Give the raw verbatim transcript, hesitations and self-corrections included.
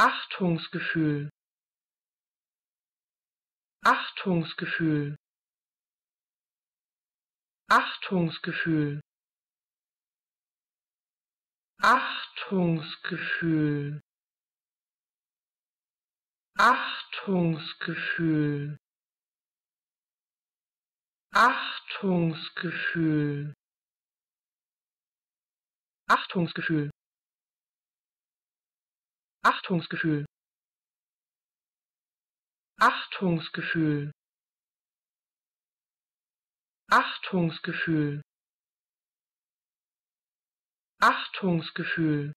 Achtungsgefühl, Achtungsgefühl, Achtungsgefühl, Achtungsgefühl, Achtungsgefühl, Achtungsgefühl, Achtungsgefühl, Achtungsgefühl, Achtungsgefühl, Achtungsgefühl, Achtungsgefühl,